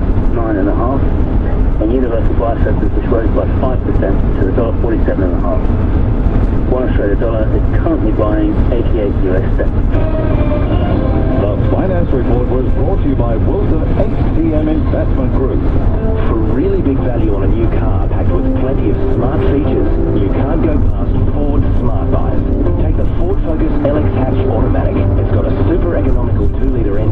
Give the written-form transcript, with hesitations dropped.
$9.50, and universal buy sentence which rose by 5% to $1.47.50. One Australia dollar is currently buying 88 US cents. The finance report was brought to you by Wilson HCM Investment Group. For really big value on a new car packed with plenty of smart features, you can't go past Ford Smart Buys. Take the Ford Focus LX Hatch Automatic. It's got a super economical 2-litre engine.